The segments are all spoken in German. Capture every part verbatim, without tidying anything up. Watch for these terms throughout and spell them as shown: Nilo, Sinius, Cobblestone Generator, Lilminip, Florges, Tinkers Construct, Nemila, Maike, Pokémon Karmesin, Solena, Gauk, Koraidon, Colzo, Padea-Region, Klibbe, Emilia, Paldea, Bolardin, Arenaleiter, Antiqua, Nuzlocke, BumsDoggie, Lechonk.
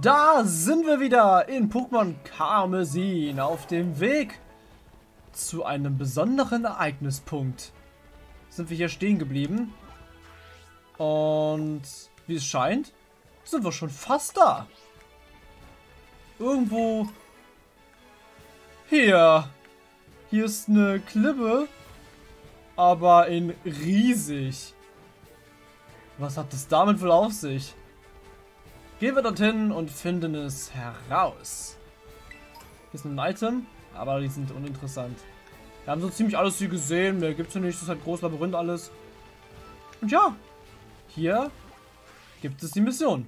Da sind wir wieder in Pokémon Karmesin auf dem Weg zu einem besonderen Ereignispunkt. Sind wir hier stehen geblieben und wie es scheint, sind wir schon fast da. Irgendwo hier. Hier ist eine Klibbe, aber in riesig. Was hat das damit wohl auf sich? Gehen wir dorthin und finden es heraus. Hier ist ein Item, aber die sind uninteressant. Wir haben so ziemlich alles hier gesehen. Mehr gibt es hier nicht. Das ist halt groß Labyrinth alles. Und ja, hier gibt es die Mission.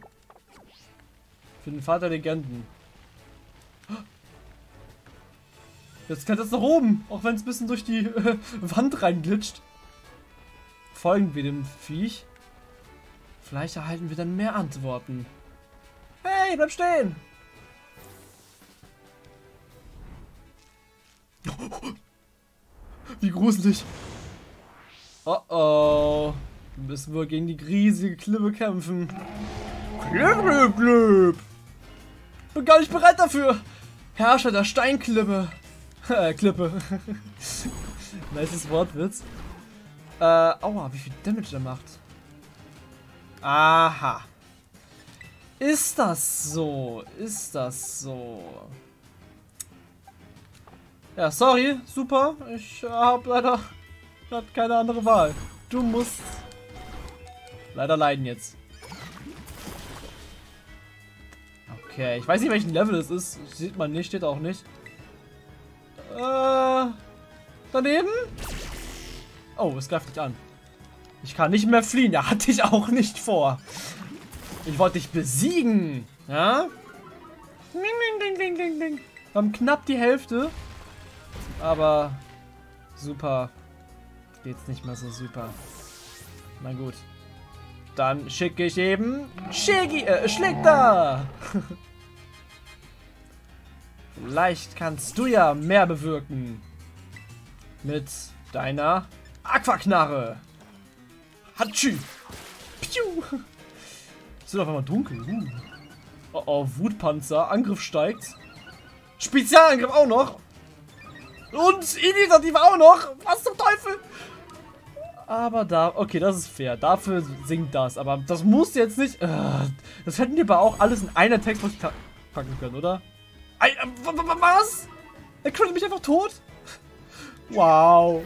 Für den Vater der Legenden. Jetzt kann das nach oben, auch wenn es ein bisschen durch die äh, Wand reinglitscht. Folgen wir dem Viech. Vielleicht erhalten wir dann mehr Antworten. Hey, bleib stehen! Wie gruselig! Oh oh! Wir müssen wohl gegen die riesige Klibbe kämpfen. Klibbe, Klibbe! Bin gar nicht bereit dafür! Herrscher der Steinklippe! Klippe. Nices Wortwitz. Äh, aua, wie viel Damage er macht. Aha. Ist das so? Ist das so? Ja, sorry, super. Ich äh, habe leider hab keine andere Wahl. Du musst leider leiden jetzt. Okay, ich weiß nicht, welchen Level es ist. Sieht man nicht, steht auch nicht. Äh, daneben? Oh, es greift dich an. Ich kann nicht mehr fliehen. Da hatte ich auch nicht vor. Ich wollte dich besiegen. Ja? Ding, ding, ding, ding, ding. Wir haben knapp die Hälfte. Aber super. Geht's nicht mehr so super. Na gut. Dann schicke ich eben Schicki, äh, schlägt da. Vielleicht kannst du ja mehr bewirken. Mit deiner Aquaknarre. Hatschi. Piu. Es wird auf einmal dunkel. Uh. Oh oh, Wutpanzer. Angriff steigt. Spezialangriff auch noch. Und Initiative auch noch. Was zum Teufel? Aber da... Okay, das ist fair. Dafür singt das. Aber das muss jetzt nicht... Das hätten wir aber auch alles in einer Textbox packen können, oder? Was? Er kriegt mich einfach tot? Wow.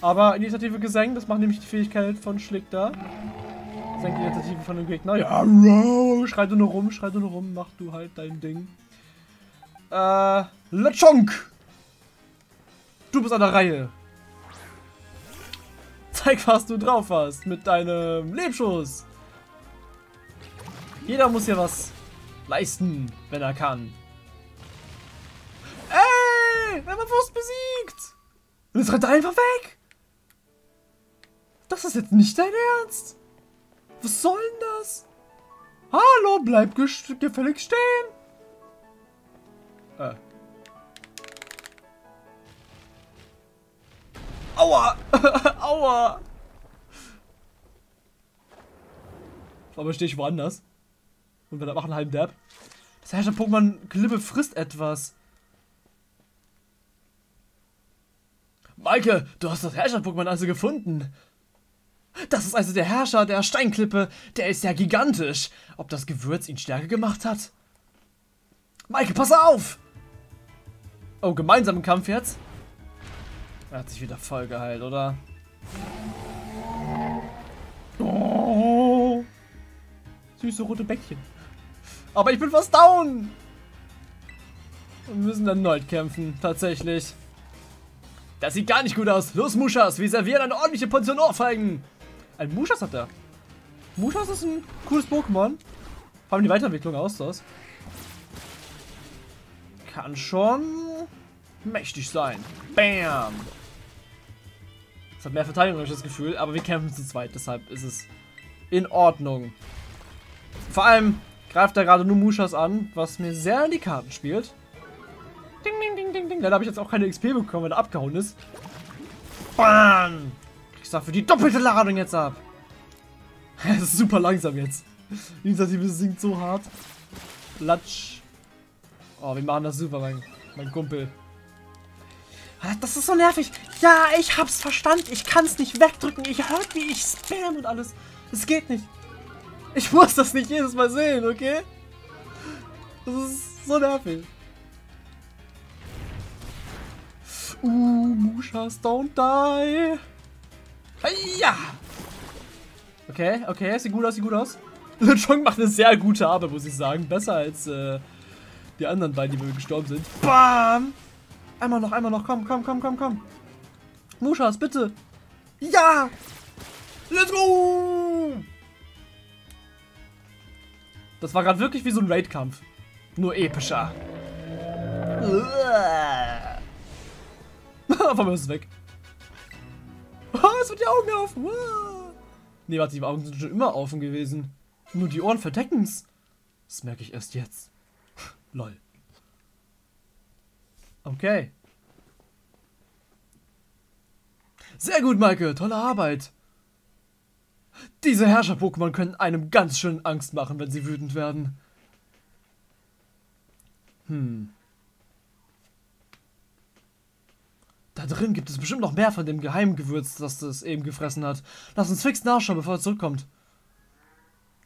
Aber Initiative gesenkt, das macht nämlich die Fähigkeit von Schlick da. Senkt die Initiative von dem Gegner. Ja, schreit nur rum, schreit nur rum, mach du halt dein Ding. Äh, Lechonk! Du bist an der Reihe. Zeig, was du drauf hast mit deinem Lebenschuss. Jeder muss hier was leisten, wenn er kann. Wir haben Wurst besiegt! Und es rennt einfach weg! Das ist jetzt nicht dein Ernst! Was soll denn das? Hallo, bleib gefällig stehen! Äh. Aua! Aua! Aber stehe ich woanders. Und wir machen einen halben Dab. Das heißt, der Pokémon Klibbe frisst etwas. Maike, du hast das Herrscher-Pokémon also gefunden. Das ist also der Herrscher der Steinklippe. Der ist ja gigantisch. Ob das Gewürz ihn stärker gemacht hat? Maike, pass auf! Oh, gemeinsamen Kampf jetzt? Er hat sich wieder voll geheilt, oder? Oh, süße rote Bäckchen. Aber ich bin fast down. Wir müssen erneut kämpfen, tatsächlich. Das sieht gar nicht gut aus. Los, Muschas, wir servieren eine ordentliche Portion Ohrfeigen. Ein Muschas hat er. Muschas ist ein cooles Pokémon. Vor allem die Weiterentwicklung aus das. Kann schon mächtig sein. Bam. Das hat mehr Verteidigung, habe ich das Gefühl. Aber wir kämpfen zu zweit, deshalb ist es in Ordnung. Vor allem greift er gerade nur Muschas an, was mir sehr in die Karten spielt. Ding, ding, ding, ding, ding. Leider habe ich jetzt auch keine X P bekommen, weil er abgehauen ist. Bam! Ich sag für die doppelte Ladung jetzt ab. Es ist super langsam jetzt. Die Initiative sinkt so hart. Platsch. Oh, wir machen das super, mein, mein Kumpel. Das ist so nervig. Ja, ich hab's verstanden. Ich kann's nicht wegdrücken. Ich hört, wie ich spam und alles. Es geht nicht. Ich muss das nicht jedes Mal sehen, okay? Das ist so nervig. Uh, Mushas don't die. Ja. Okay, okay. Sieht gut aus, sieht gut aus. Lechong macht eine sehr gute Arbeit, muss ich sagen. Besser als äh, die anderen beiden, die gestorben sind. Bam! Einmal noch, einmal noch. Komm, komm, komm, komm, komm. Mushas, bitte. Ja! Let's go! Das war gerade wirklich wie so ein Raid-Kampf. Nur epischer. Einfach ist es weg. Es wird die Augen auf. Nee, warte, die Augen sind schon immer offen gewesen. Nur die Ohren verdecken's. Das merke ich erst jetzt. Lol. Okay. Sehr gut, Maike. Tolle Arbeit. Diese Herrscher-Pokémon können einem ganz schön Angst machen, wenn sie wütend werden. Hm. Da drin gibt es bestimmt noch mehr von dem geheimen Gewürz, das das eben gefressen hat. Lass uns fix nachschauen, bevor er zurückkommt.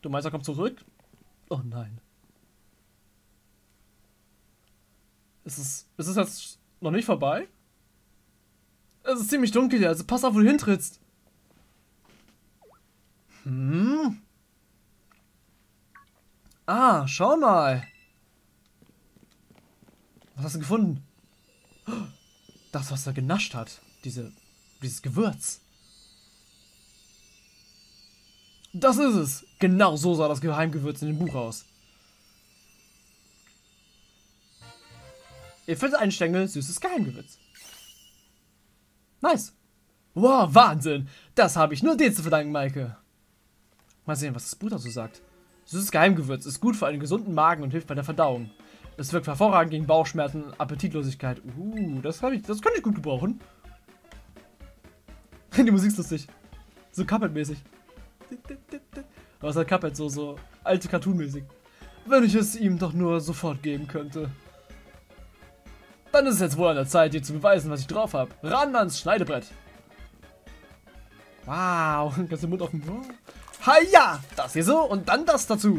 Du meinst, er kommt zurück? Oh nein. Ist es, ist es jetzt noch nicht vorbei? Es ist ziemlich dunkel hier, also pass auf, wo du hintrittst. Hm. Ah, schau mal. Was hast du gefunden? Das, was er genascht hat. Diese, dieses Gewürz. Das ist es. Genau so sah das Geheimgewürz in dem Buch aus. Ihr findet einen Stängel süßes Geheimgewürz. Nice. Wow, Wahnsinn. Das habe ich nur dir zu verdanken, Maike. Mal sehen, was das Buch dazu sagt. Süßes Geheimgewürz ist gut für einen gesunden Magen und hilft bei der Verdauung. Es wirkt hervorragend gegen Bauchschmerzen und Appetitlosigkeit. Uh, das habe ich, das könnte ich gut gebrauchen. Die Musik ist lustig. So Cuphead-mäßig. Was hat Cuphead so, so alte Cartoon-mäßig. Wenn ich es ihm doch nur sofort geben könnte. Dann ist es jetzt wohl an der Zeit, dir zu beweisen, was ich drauf habe. Ran ans Schneidebrett. Wow, ganz den Mund offen. Haja, das hier so und dann das dazu.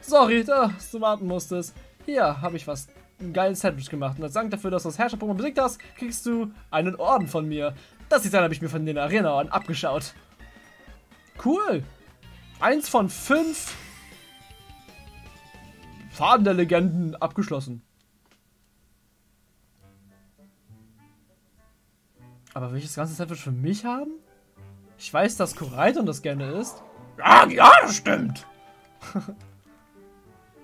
Sorry, dass du warten musstest. Hier habe ich was, ein geiles Sandwich gemacht. Und als Dank dafür, dass du das Herrscher-Pokémon besiegt hast, kriegst du einen Orden von mir. Das Design habe ich mir von den Arena-Orden abgeschaut. Cool. Eins von fünf Faden der Legenden abgeschlossen. Aber will ich das ganze Sandwich für mich haben? Ich weiß, dass Koraidon das gerne isst. Ja, ja, das stimmt.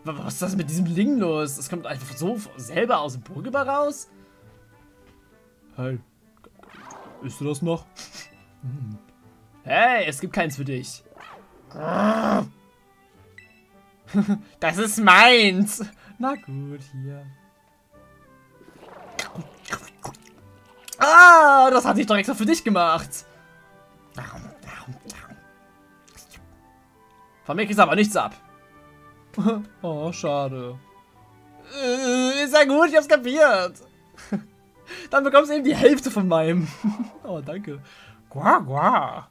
Was ist das mit diesem Ding los? Das kommt einfach so selber aus dem Pokémon raus? Hey. Isst du das noch? Hm. Hey, es gibt keins für dich. Das ist meins. Na gut, hier. Ah, das hatte ich doch extra für dich gemacht. Von mir kriegst du aber nichts ab. Oh, schade. Äh, ist ja gut, ich hab's kapiert. Dann bekommst du eben die Hälfte von meinem. Oh, danke. Gua, gua.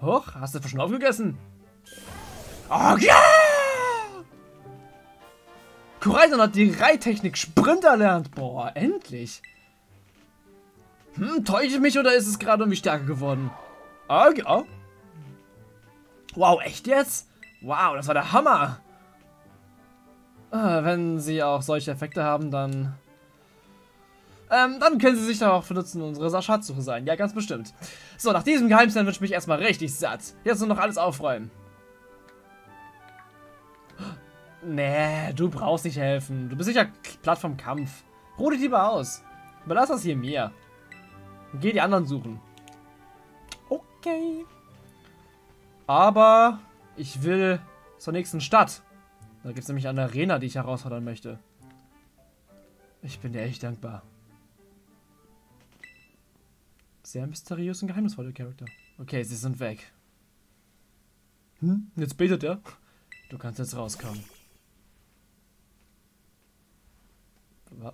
Hoch, hast du schon aufgegessen? Oh, ja! Koraidon hat die Reittechnik Sprint erlernt. Boah, endlich. Hm, täusche ich mich oder ist es gerade um mich stärker geworden? Oh, ja. Wow, echt jetzt? Wow, das war der Hammer! Äh, wenn sie auch solche Effekte haben, dann... Ähm, dann können sie sich doch auch benutzen, unsere Schatzsuche sein. Ja, ganz bestimmt. So, nach diesem Geheimsandwich bin ich erstmal richtig satt. Jetzt nur noch alles aufräumen. Nee, du brauchst nicht helfen. Du bist sicher platt vom Kampf. Ruh dich lieber aus. Überlass das hier mir. Und geh die anderen suchen. Okay. Aber... ich will zur nächsten Stadt. Da gibt es nämlich eine Arena, die ich herausfordern möchte. Ich bin dir echt dankbar. Sehr mysteriös und geheimnisvoller Charakter. Okay, sie sind weg. Hm, jetzt betet er. Du kannst jetzt rauskommen.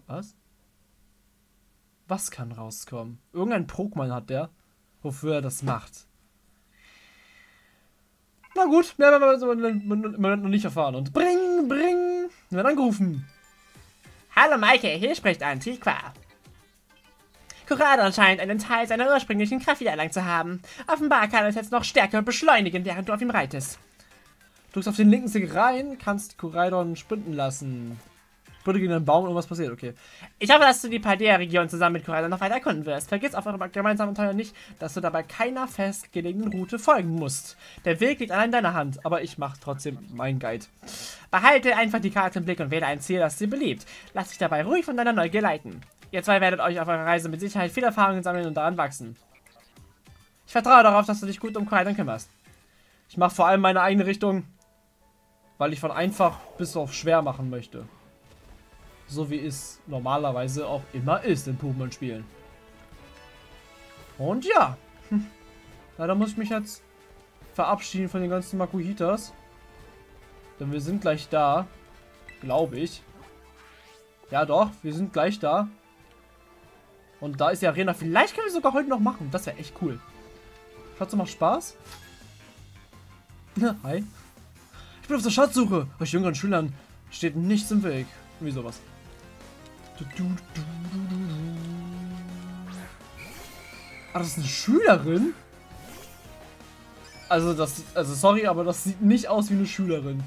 Was? Was kann rauskommen? Irgendein Pokémon hat der, wofür er das macht. Na gut, mehr haben wir noch nicht erfahren. Und bring, bring, wir werden angerufen. Hallo Maike, hier spricht Antiqua. Koraidon scheint einen Teil seiner ursprünglichen Kraft wiedererlangt zu haben. Offenbar kann er es jetzt noch stärker beschleunigen, während du auf ihm reitest. Du drückst auf den linken Stick rein, kannst Koraidon sprinten lassen. Bitte gegen einen Baum und was passiert, okay. Ich hoffe, dass du die Padea-Region zusammen mit Koraidon noch weiter erkunden wirst. Vergiss auf eurem gemeinsamen Teil nicht, dass du dabei keiner festgelegenen Route folgen musst. Der Weg liegt allein in deiner Hand, aber ich mache trotzdem meinen Guide. Behalte einfach die Karte im Blick und wähle ein Ziel, das dir beliebt. Lass dich dabei ruhig von deiner Neugier leiten. Ihr zwei werdet euch auf eurer Reise mit Sicherheit viel Erfahrung sammeln und daran wachsen. Ich vertraue darauf, dass du dich gut um Koraidon kümmerst. Ich mache vor allem meine eigene Richtung, weil ich von einfach bis auf schwer machen möchte. So wie es normalerweise auch immer ist in Pokémon-Spielen. Und ja. Leider muss ich mich jetzt verabschieden von den ganzen Makuhitas. Denn wir sind gleich da. Glaube ich. Ja doch, wir sind gleich da. Und da ist die Arena. Vielleicht können wir sogar heute noch machen. Das wäre echt cool. Schatz, macht Spaß. Hi. Ich bin auf der Schatzsuche. Euch jüngeren Schülern steht nichts im Weg. Wie sowas. Ah, das ist eine Schülerin? Also, das, also sorry, aber das sieht nicht aus wie eine Schülerin.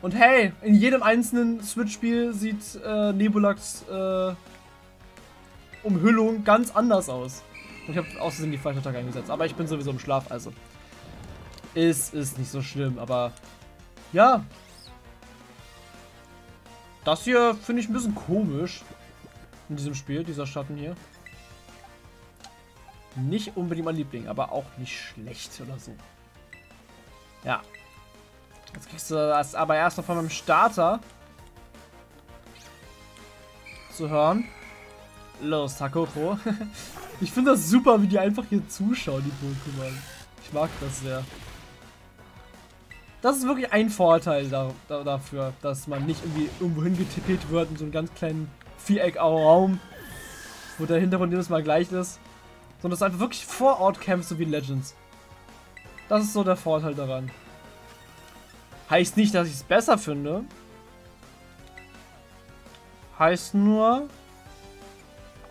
Und hey, in jedem einzelnen Switch-Spiel sieht äh, Nebulax äh, Umhüllung ganz anders aus. Und ich habe außerdem die falsche Attacke eingesetzt, aber ich bin sowieso im Schlaf, also. Es ist nicht so schlimm, aber ja. Das hier finde ich ein bisschen komisch in diesem Spiel, dieser Schatten hier. Nicht unbedingt mein Liebling, aber auch nicht schlecht oder so. Ja. Jetzt kriegst du das aber erst noch von meinem Starter zu hören. Los, Takoko. Ich finde das super, wie die einfach hier zuschauen, die Pokémon. Ich mag das sehr. Das ist wirklich ein Vorteil da, da, dafür, dass man nicht irgendwie irgendwo hingetippelt wird in so einem ganz kleinen Viereck-Raum, wo der Hintergrund jedes Mal gleich ist, sondern dass du einfach wirklich vor Ort kämpfst, so wie Legends. Das ist so der Vorteil daran. Heißt nicht, dass ich es besser finde. Heißt nur,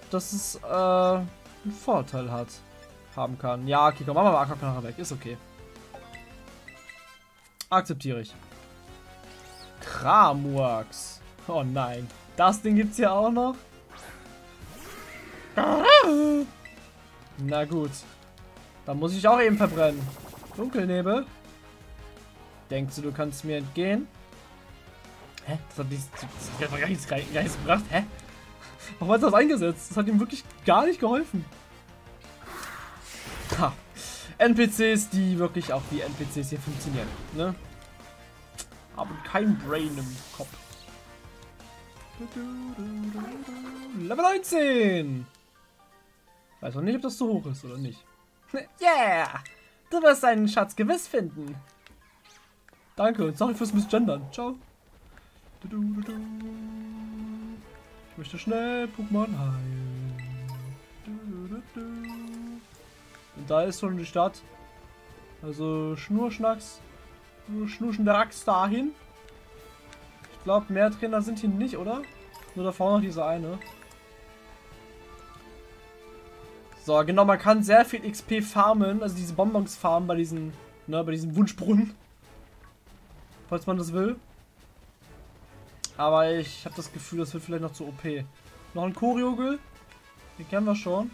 dass es äh, einen Vorteil hat, haben kann. Ja, okay, komm, machen wir mal Akku nachher weg, ist okay. Akzeptiere ich. Kramurks. Oh nein. Das Ding gibt's ja auch noch. Na gut. Da muss ich auch eben verbrennen. Dunkelnebel. Denkst du, du kannst mir entgehen? Hä? Das hat, nichts, das hat gar, nichts, gar nichts gebracht. Hä? Warum hat das eingesetzt? Das hat ihm wirklich gar nicht geholfen. Ha. N P Cs, die wirklich auch wie N P Cs hier funktionieren, ne? Haben kein Brain im Kopf. Level neunzehn! Weiß noch nicht, ob das zu hoch ist oder nicht. Yeah! Du wirst deinen Schatz gewiss finden. Danke und sorry fürs Misgendern. Ciao. Ich möchte schnell Pokémon heilen. Und da ist schon die Stadt. Also Schnurschnacks. Schnurschen der Axt dahin. Ich glaube, mehr Trainer sind hier nicht, oder? Nur da vorne noch diese eine. So, genau, man kann sehr viel X P farmen. Also diese Bonbons farmen bei diesen, ne, bei diesem Wunschbrunnen. Falls man das will. Aber ich habe das Gefühl, das wird vielleicht noch zu O P. Noch ein Koriogel. Den kennen wir schon.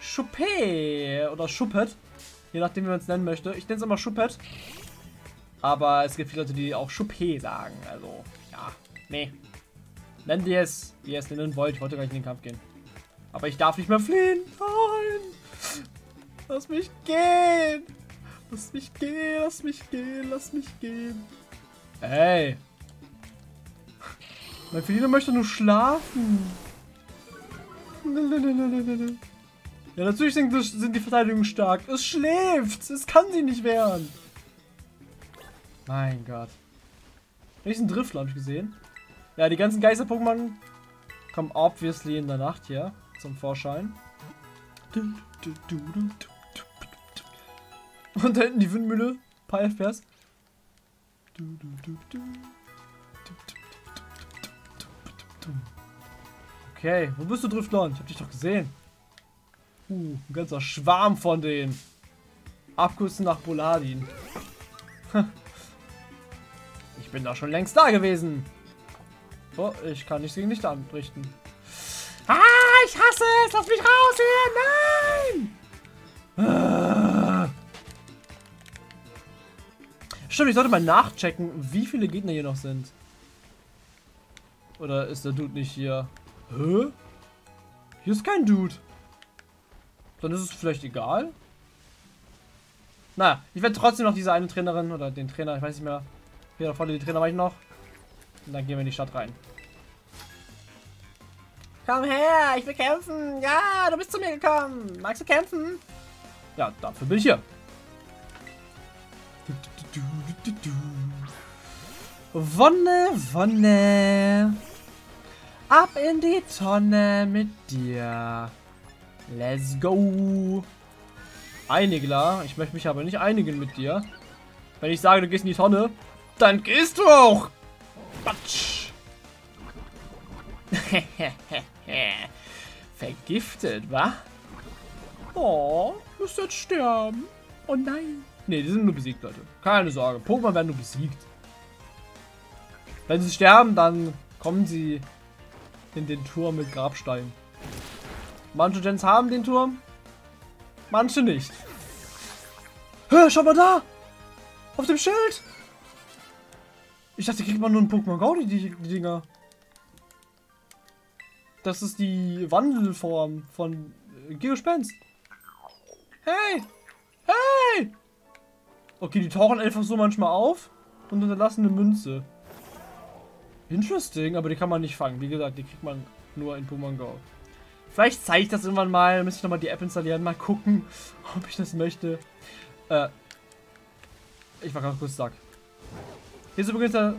Schuppe oder Schuppet, je nachdem wie man es nennen möchte. Ich nenne es immer Schuppet, aber es gibt viele Leute, die auch Schuppe sagen, also ja, nee. Nennt ihr es, wie ihr es nennen wollt. Ich wollte gar nicht in den Kampf gehen. Aber ich darf nicht mehr fliehen. Nein! Lass mich gehen! Lass mich gehen, lass mich gehen, lass mich gehen. Ey! Mein Felino möchte nur schlafen. Ja, natürlich sind, sind die Verteidigungen stark. Es schläft. Es kann sie nicht wehren. Mein Gott. Riesen Driftler habe ich gesehen. Ja, die ganzen Geister-Pokémon kommen obviously in der Nacht hier zum Vorschein. Und da hinten die Windmühle. Ein paar F P S. Okay, wo bist du, Driftland? Ich hab dich doch gesehen. Uh, ein ganzer Schwarm von denen. Abkürzen nach Bolardin. Ich bin da schon längst da gewesen. Oh, ich kann nichts gegen dich anrichten. Ah, ich hasse es. Lass mich raus hier. Nein. Ah. Stimmt, ich sollte mal nachchecken, wie viele Gegner hier noch sind. Oder ist der Dude nicht hier? Hä? Hier ist kein Dude. Dann ist es vielleicht egal. Naja, ich werde trotzdem noch diese eine Trainerin oder den Trainer, ich weiß nicht mehr. Hier da vorne den Trainer war ich noch. Und dann gehen wir in die Stadt rein. Komm her, ich will kämpfen. Ja, du bist zu mir gekommen. Magst du kämpfen? Ja, dafür bin ich hier. Wonne, Wonne. Ab in die Tonne mit dir. Let's go. Einigler. Ich möchte mich aber nicht einigen mit dir. Wenn ich sage, du gehst in die Tonne, dann gehst du auch. Batsch. Vergiftet, wa? Oh, müsst jetzt sterben. Oh nein. Ne, die sind nur besiegt, Leute. Keine Sorge. Pokémon werden nur besiegt. Wenn sie sterben, dann kommen sie in den Turm mit Grabstein. Manche Gens haben den Turm, manche nicht. Hör, schau mal da! Auf dem Schild! Ich dachte, kriegt man nur einen Pokémon Go, die, die Dinger. Das ist die Wandelform von äh, Geospenst. Hey! Hey! Okay, die tauchen einfach so manchmal auf und hinterlassen eine Münze. Interesting, aber die kann man nicht fangen. Wie gesagt, die kriegt man nur in Pokémon Go. Vielleicht zeige ich das irgendwann mal. Dann müsste ich nochmal die App installieren. Mal gucken, ob ich das möchte. Äh, ich war ganz kurz stuck. Hier ist übrigens der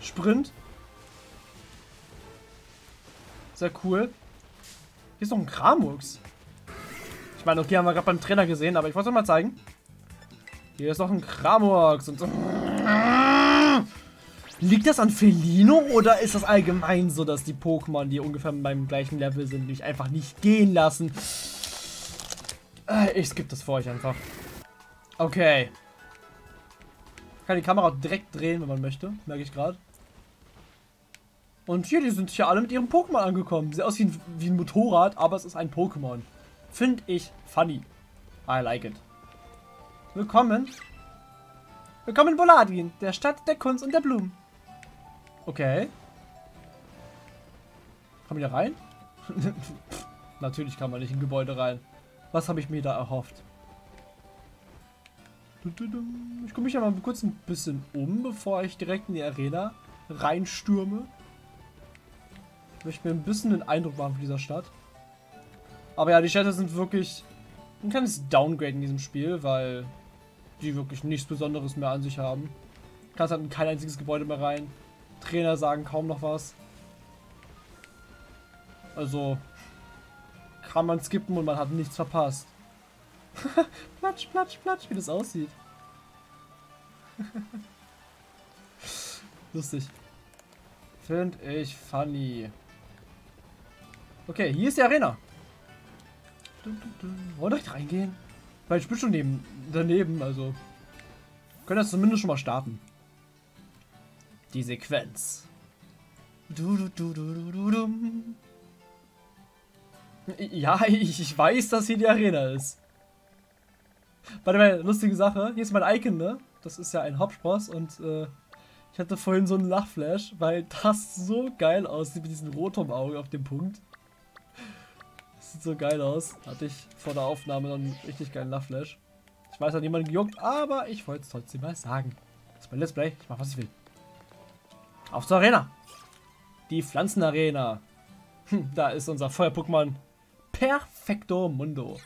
Sprint. Sehr cool. Hier ist noch ein Kramux. Ich meine, okay, haben wir gerade beim Trainer gesehen, aber ich wollte es nochmal zeigen. Hier ist noch ein Kramux. Und so. Liegt das an Felino oder ist das allgemein so, dass die Pokémon, die ungefähr beim gleichen Level sind, mich einfach nicht gehen lassen? Ich skippe das vor euch einfach. Okay. Ich kann die Kamera direkt drehen, wenn man möchte. Merke ich gerade. Und hier, die sind hier alle mit ihrem Pokémon angekommen. Sieht aus wie ein, wie ein Motorrad, aber es ist ein Pokémon. Finde ich funny. I like it. Willkommen. Willkommen in Bolardin, der Stadt der Kunst und der Blumen. Okay. Kann man hier rein? Natürlich kann man nicht in Gebäude rein. Was habe ich mir da erhofft? Ich gucke mich ja mal kurz ein bisschen um, bevor ich direkt in die Arena reinstürme. Ich möchte mir ein bisschen den Eindruck machen von dieser Stadt. Aber ja, die Städte sind wirklich ein kleines Downgrade in diesem Spiel, weil die wirklich nichts Besonderes mehr an sich haben. Kannst halt in kein einziges Gebäude mehr rein. Trainer sagen kaum noch was. Also kann man skippen und man hat nichts verpasst. Platsch, platsch, platsch, wie das aussieht. Lustig. Find ich funny. Okay, hier ist die Arena. Wollt ihr reingehen? Weil ich bin schon neben, daneben, also können das zumindest schon mal starten. Die Sequenz. Du, du, du, du, du, du. Ja, ich, ich weiß, dass hier die Arena ist. Bei der lustigen Sache, hier ist mein Icon, ne? Das ist ja ein Hauptspross und äh, ich hatte vorhin so einen Lachflash, weil das so geil aussieht mit diesen roten Augen auf dem Punkt. Sieht so geil aus. Hatte ich vor der Aufnahme noch einen richtig geilen Lachflash. Ich weiß, hat niemand gejuckt, aber ich wollte es trotzdem mal sagen. Das ist mein Let's Play. Ich mache, was ich will. Auf zur Arena. Die Pflanzenarena. Hm, da ist unser Feuer-Pokémon. Perfecto Mundo.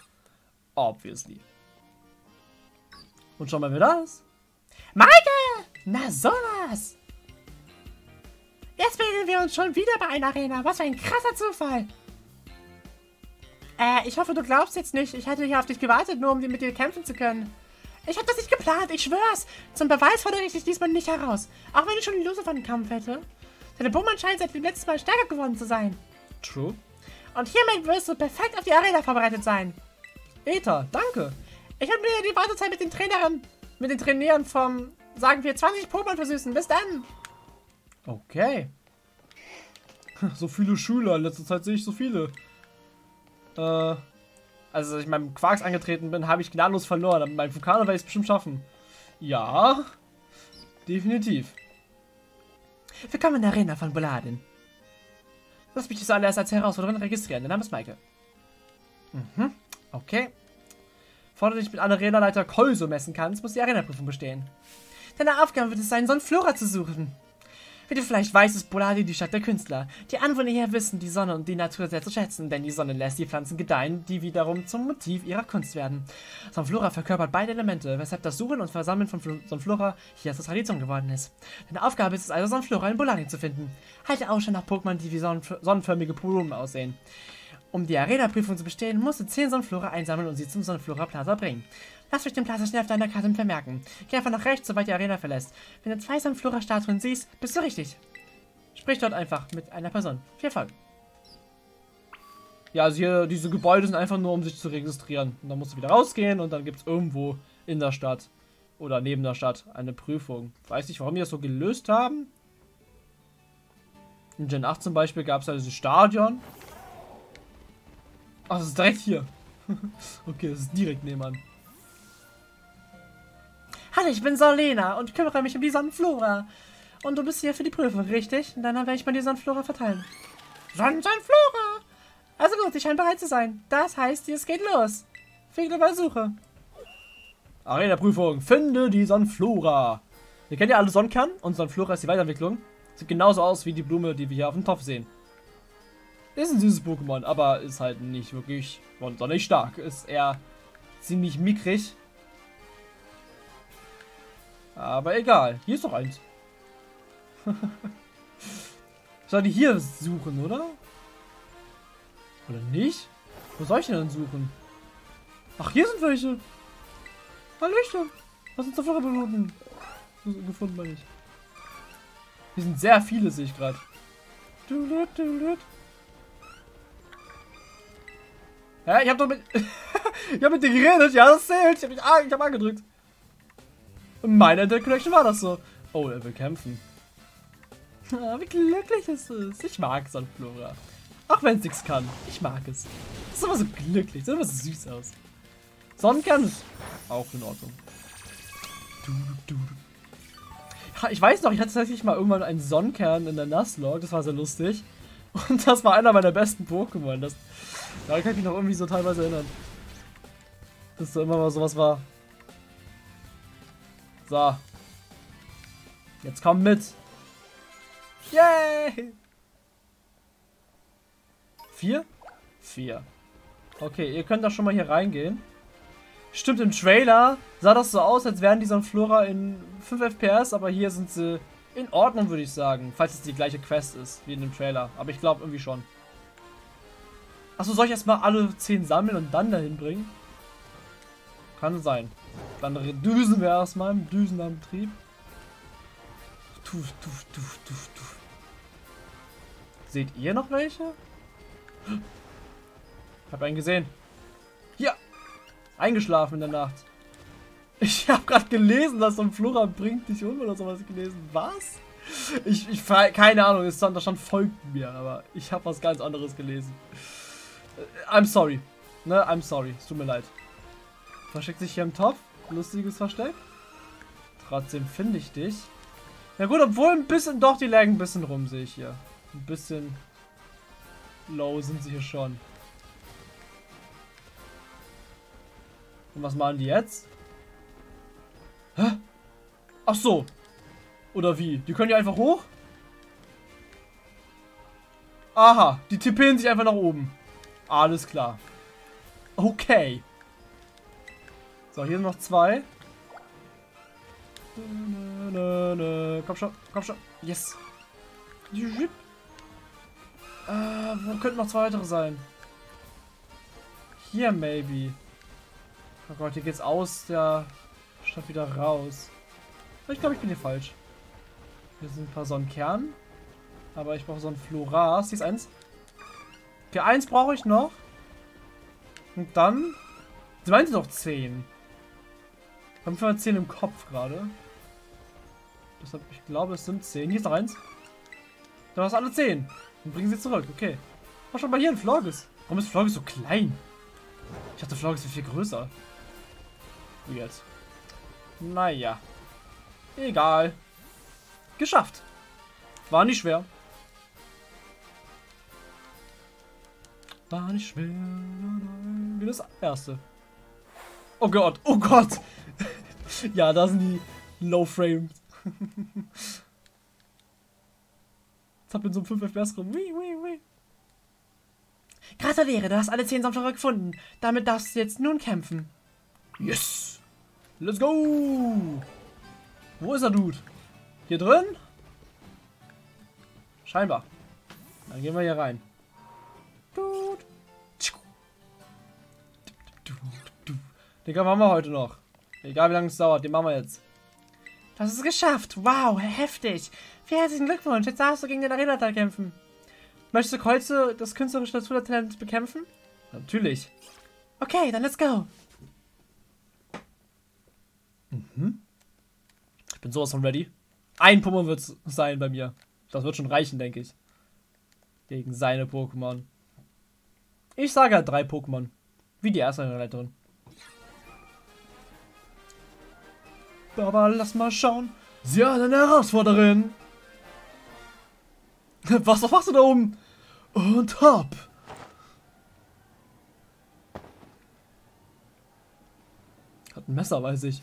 Obviously. Und schau mal, wer da ist. Maike! Na sowas! Jetzt begegnen wir uns schon wieder bei einer Arena. Was für ein krasser Zufall. Äh, ich hoffe, du glaubst jetzt nicht. Ich hatte hier auf dich gewartet, nur um mit dir kämpfen zu können. Ich habe das nicht geplant, ich schwör's. Zum Beweis fordere ich dich diesmal nicht heraus. Auch wenn ich schon die Lose von dem Kampf hätte. Deine Pokémon scheint seit dem letzten Mal stärker geworden zu sein. True. Und hiermit wirst du perfekt auf die Arena vorbereitet sein. Eta, danke. Ich werde mir die Wartezeit mit den Trainern, mit den Trainieren vom, sagen wir, zwanzig Pokémon versüßen. Bis dann. Okay. So viele Schüler. In letzter Zeit sehe ich so viele. Äh... Also, als ich meinem Quarks angetreten bin, habe ich gnadenlos verloren. Aber meinem Vulkan werde ich es bestimmt schaffen. Ja, definitiv. Willkommen in der Arena von Bolardin. Lass mich dich zuallererst als Herausforderin registrieren. Der Name ist Maike. Mhm, okay. Bevor du dich mit Arenaleiter Colzo messen kannst, muss die Arena-Prüfung bestehen. Deine Aufgabe wird es sein, Sonnenflora zu suchen. Wie du vielleicht weißt, ist Bolardin die Stadt der Künstler. Die Anwohner hier wissen die Sonne und die Natur sehr zu schätzen, denn die Sonne lässt die Pflanzen gedeihen, die wiederum zum Motiv ihrer Kunst werden. Sonnenflora verkörpert beide Elemente, weshalb das Suchen und Versammeln von Sonnenflora hier zur Tradition geworden ist. Deine Aufgabe ist es also, Sonnenflora in Bolardin zu finden. Halte Ausschau nach Pokémon, die wie sonnenförmige Blumen aussehen. Um die Arena-Prüfung zu bestehen, musst du zehn Sonnenflora einsammeln und sie zum Sonnenflora-Plaza bringen. Lass dich den Plaza schnell auf deiner Karte vermerken. Geh einfach nach rechts, sobald die Arena verlässt. Wenn du zwei Sonnenflora-Statuen siehst, bist du richtig. Sprich dort einfach mit einer Person. Viel Erfolg. Ja, also hier, diese Gebäude sind einfach nur, um sich zu registrieren. Und dann musst du wieder rausgehen und dann gibt es irgendwo in der Stadt oder neben der Stadt eine Prüfung. Weiß nicht, warum die das so gelöst haben. In Gen acht zum Beispiel gab es ja dieses Stadion. Ach, das ist direkt hier. Okay, das ist direkt nebenan. Hallo, ich bin Solena und kümmere mich um die Sonnenflora. Und du bist hier für die Prüfung, richtig? Dann werde ich mal die Sonnenflora verteilen. Sonnenflora! Also gut, ich scheine bereit zu sein. Das heißt, es geht los. Viel Glück bei der Suche. Arena-Prüfung. Finde die Sonnenflora. Ihr kennt ja alle Sonnenkernen und Sonnenflora ist die Weiterentwicklung. Sieht genauso aus wie die Blume, die wir hier auf dem Topf sehen. Ist ein süßes Pokémon, aber ist halt nicht wirklich und auch nicht stark. Ist eher ziemlich mickrig. Aber egal, hier ist doch eins. Soll ich hier suchen, oder? Oder nicht? Wo soll ich denn suchen? Ach, hier sind welche. Hallöchen. Was sind so viele Minuten? Gefunden, meine ich. Hier sind sehr viele, sehe ich gerade. Ja, ich hab doch mit. Ich hab mit dir geredet, ja, das zählt. Ich hab, mich an, ich hab angedrückt. Und meine Interconnection war das so. Oh, er will kämpfen. Oh, wie glücklich es ist. Ich mag Sonnenflora. Auch wenn es nichts kann. Ich mag es. Es ist immer so glücklich. Es sieht immer so süß aus. Sonnenkern ist auch in Ordnung. Du, du, du. Ja, ich weiß noch, ich hatte tatsächlich mal irgendwann einen Sonnenkern in der Nuzlocke. Das war sehr lustig. Und das war einer meiner besten Pokémon. Das. Daran kann ich mich noch irgendwie so teilweise erinnern. Dass da immer mal sowas war. So. Jetzt komm mit. Yay! Vier? Vier. Okay, ihr könnt da schon mal hier reingehen. Stimmt, im Trailer sah das so aus, als wären die Sonnenflora in fünf F P S, aber hier sind sie in Ordnung, würde ich sagen. Falls es die gleiche Quest ist, wie in dem Trailer. Aber ich glaube irgendwie schon. Achso, soll ich erstmal alle zehn sammeln und dann dahin bringen? Kann sein. Dann düsen wir erstmal im Düsenantrieb. Tuf, tuf, tuf, tuf, tuf. Seht ihr noch welche? Ich habe einen gesehen. Hier! Eingeschlafen in der Nacht. Ich habe gerade gelesen, dass so ein Flora bringt dich um oder sowas gelesen. Was? Ich, ich keine Ahnung, es stand da schon folgt mir, aber ich habe was ganz anderes gelesen. I'm sorry. Ne, I'm sorry. Es tut mir leid. Versteckt sich hier im Topf. Lustiges Versteck. Trotzdem finde ich dich. Na gut, obwohl ein bisschen, doch, die lagen ein bisschen rum, sehe ich hier. Ein bisschen low sind sie hier schon. Und was machen die jetzt? Hä? Ach so. Oder wie? Die können ja einfach hoch? Aha, die tippen sich einfach nach oben. Alles klar. Okay. So, hier sind noch zwei. Komm schon, komm schon. Yes. Äh, wo könnten noch zwei weitere sein? Hier, maybe. Oh Gott, hier geht's aus der Stadt wieder raus. Ich glaube, ich bin hier falsch. Hier sind ein paar Sonnenkernen. Aber ich brauche so ein Floras. Hier ist eins. Okay, eins brauche ich noch. Und dann... Sie meinte doch zehn. Ich habe ungefähr zehn im Kopf gerade. Deshalb, ich glaube, es sind zehn. Hier ist noch eins. Da hast du alle zehn. Und bringen sie zurück. Okay. Mach schon mal hier ein Florges. Warum ist Florges so klein? Ich dachte, Florges wäre viel größer. Wie jetzt? Naja. Egal. Geschafft. War nicht schwer. War nicht schwer. Wie das erste. Oh Gott, oh Gott. Ja, da sind die Low Frames. Jetzt hab ich so einen fünf F P S rum. Wee, wee, wee. Gratuliere, du hast alle zehn Samstore gefunden. Damit darfst du jetzt nun kämpfen. Yes. Let's go. Wo ist der Dude? Hier drin? Scheinbar. Dann gehen wir hier rein. Den machen wir heute noch. Egal wie lange es dauert, den machen wir jetzt. Das ist geschafft. Wow, heftig. Vielen herzlichen Glückwunsch. Jetzt darfst du gegen den Arena-Teil kämpfen. Möchtest du Colzo, das künstlerische Naturtalent, bekämpfen? Natürlich. Okay, dann let's go. Mhm. Ich bin sowas von ready. Ein Pokémon wird es sein bei mir. Das wird schon reichen, denke ich. Gegen seine Pokémon. Ich sage halt drei Pokémon. Wie die erste Leiterin. Aber lass mal schauen. Sie hat eine Herausforderin. Was machst du da oben? Und hopp. Hat ein Messer, weiß ich.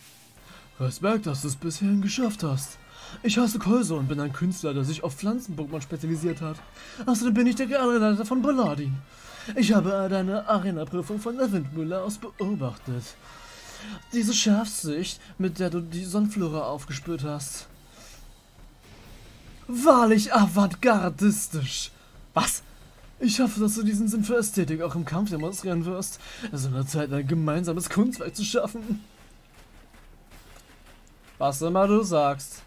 Respekt, dass du es bisher geschafft hast. Ich heiße Colzo und bin ein Künstler, der sich auf Pflanzen-Pokémon spezialisiert hat. Außerdem bin ich der Generalleiter von Bolardin. Ich habe deine Arena-Prüfung von der Windmühle aus beobachtet. Diese Schärfsicht, mit der du die Sonnenflora aufgespürt hast. Wahrlich avantgardistisch. Was? Ich hoffe, dass du diesen Sinn für Ästhetik auch im Kampf demonstrieren wirst. Es ist an der Zeit, ein gemeinsames Kunstwerk zu schaffen. Was immer du sagst.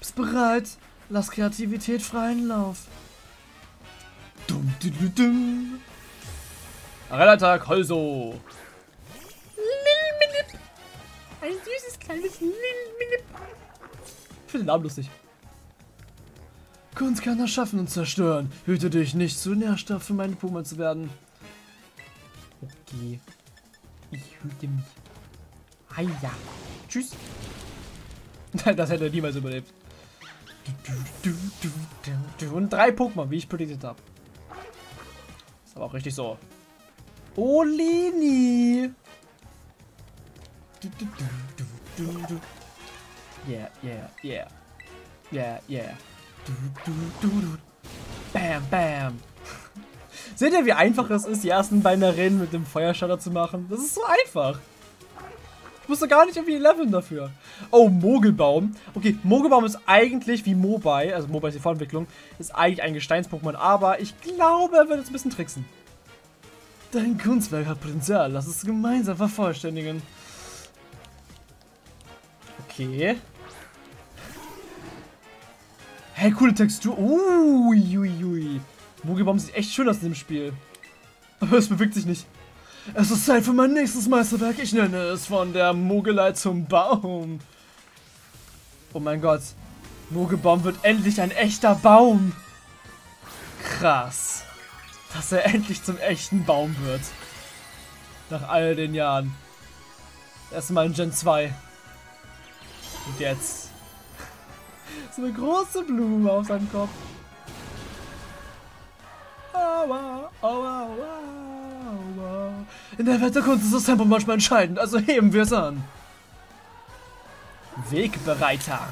Bist bereit? Lass Kreativität freien Lauf. Dum, dum, dum, dum. Arena-Tag, Colzo. Ein süßes kleines Lilminip. Ich finde den Namen lustig. Kunst kann erschaffen und zerstören. Hüte dich nicht, zu Nährstoff für meine Pokémon zu werden. Okay. Ich hüte mich. Heia. Tschüss. Das hätte er niemals überlebt. Und drei Pokémon, wie ich prediktet habe. Ist aber auch richtig so. Olini. Yeah, yeah, yeah. Yeah, yeah. Bam, bam. Seht ihr, wie einfach es ist, die ersten beiden Arenen mit dem Feuerschatter zu machen? Das ist so einfach. Ich musste gar nicht irgendwie leveln dafür. Oh, Mogelbaum. Okay, Mogelbaum ist eigentlich wie Mobai, also Mobai ist die Vorentwicklung, ist eigentlich ein Gesteins-Pokémon, aber ich glaube, er wird jetzt ein bisschen tricksen. Dein Kunstwerk hat Potenzial, lass es gemeinsam vervollständigen. Okay. Hey, coole Textur. Uiuiui. Mogelbaum sieht echt schön aus in dem Spiel. Aber es bewegt sich nicht. Es ist Zeit für mein nächstes Meisterwerk. Ich nenne es von der Mogelei zum Baum. Oh mein Gott. Mogelbaum wird endlich ein echter Baum. Krass. Dass er endlich zum echten Baum wird. Nach all den Jahren. Erstmal in Gen zwei. Und jetzt. So eine große Blume auf seinem Kopf. Aua, aua, aua, aua. In der Wetterkunst ist das Tempo manchmal entscheidend, also heben wir es an. Wegbereiter.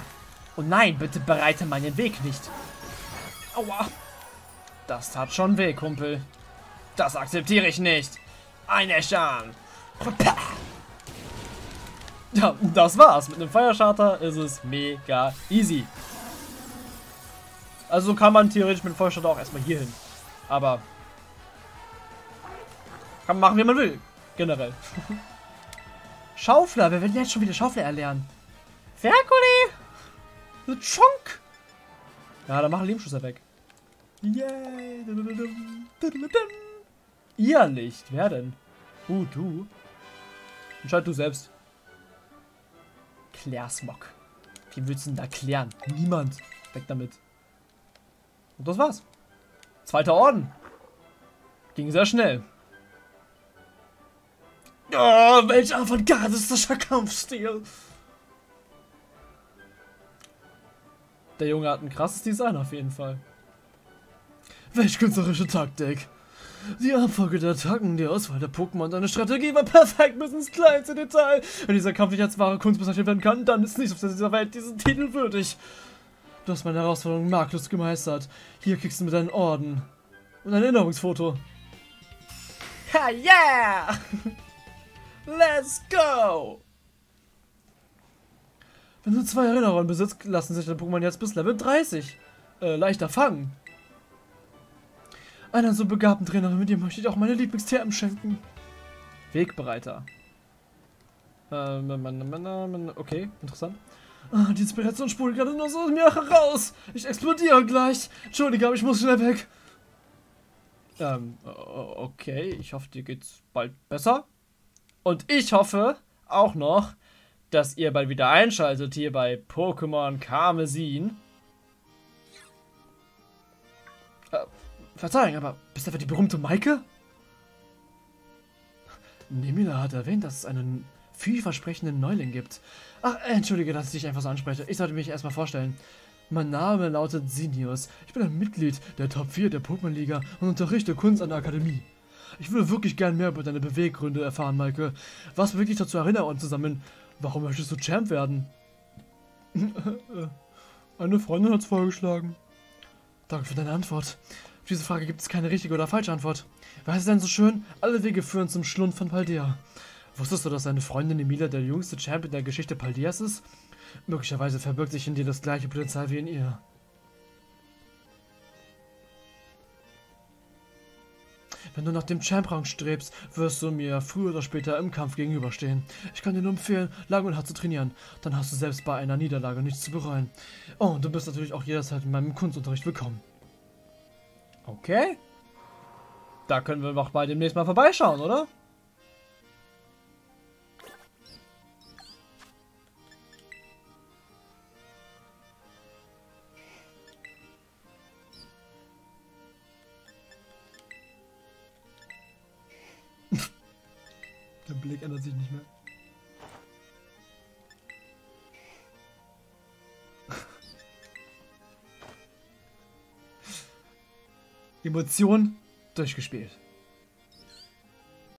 Oh nein, bitte bereite meinen Weg nicht. Aua. Das tat schon weh, Kumpel. Das akzeptiere ich nicht. Ein Eschan. Ja, das war's. Mit einem Feuerschatter ist es mega easy. Also so kann man theoretisch mit Vollstand auch erstmal hier hin. Aber kann man machen, wie man will. Generell. Schaufler. Wer will jetzt schon wieder Schaufler erlernen? Ferkuli! Eine Chonk! Ja, dann machen Lebenschüsse weg. Yay! Ihr nicht. Wer denn? Uh, du. Entscheid du selbst. Klärsmog. Wie willst du denn da klären? Niemand. Weg damit. Und das war's. Zweiter Orden. Ging sehr schnell. Oh, welch avantgardistischer Kampfstil. Der Junge hat ein krasses Design auf jeden Fall. Welch künstlerische Taktik. Die Abfolge der Attacken, die Auswahl der Pokémon, deine Strategie war perfekt bis ins kleinste Detail. Wenn dieser Kampf nicht als wahre Kunst bezeichnet werden kann, dann ist nichts auf dieser Welt diesen Titel würdig. Du hast meine Herausforderung makellos gemeistert. Hier kriegst du mit deinen Orden und ein Erinnerungsfoto. Ha, yeah! Let's go! Wenn du zwei Erinnerungen besitzt, lassen sich deine Pokémon jetzt bis Level dreißig äh, leichter fangen. Einer so begabten Trainerin mit dir möchte ich auch meine Lieblingsthermen schenken. Wegbereiter. Ähm, okay, interessant. Ah, die Inspiration spult gerade nur so aus mir heraus. Ich explodiere gleich. Entschuldige, aber ich muss schnell weg. Ähm, okay. Ich hoffe, dir geht's bald besser. Und ich hoffe auch noch, dass ihr bald wieder einschaltet hier bei Pokémon Karmesin. Äh, Verzeihung, aber bist du etwa die berühmte Maike? Nemila hat erwähnt, dass es einen vielversprechenden Neuling gibt. Ach, entschuldige, dass ich dich einfach so anspreche. Ich sollte mich erstmal vorstellen. Mein Name lautet Sinius. Ich bin ein Mitglied der Top vier der Pokémon-Liga und unterrichte Kunst an der Akademie. Ich würde wirklich gern mehr über deine Beweggründe erfahren, Maike. Was wirklich dazu Erinnerungen zu sammeln? Warum möchtest du Champ werden? Eine Freundin hat's vorgeschlagen. Danke für deine Antwort. Auf diese Frage gibt es keine richtige oder falsche Antwort. Was ist denn so schön? Alle Wege führen zum Schlund von Paldea. Wusstest du, dass deine Freundin Emilia der jüngste Champ in der Geschichte Paldeas ist? Möglicherweise verbirgt sich in dir das gleiche Potenzial wie in ihr. Wenn du nach dem Champ-Rang strebst, wirst du mir früher oder später im Kampf gegenüberstehen. Ich kann dir nur empfehlen, lang und hart zu trainieren. Dann hast du selbst bei einer Niederlage nichts zu bereuen. Oh, und du bist natürlich auch jederzeit in meinem Kunstunterricht willkommen. Okay. Da können wir doch bei demnächst mal vorbeischauen, oder? Der Blick ändert sich nicht mehr. Emotion durchgespielt.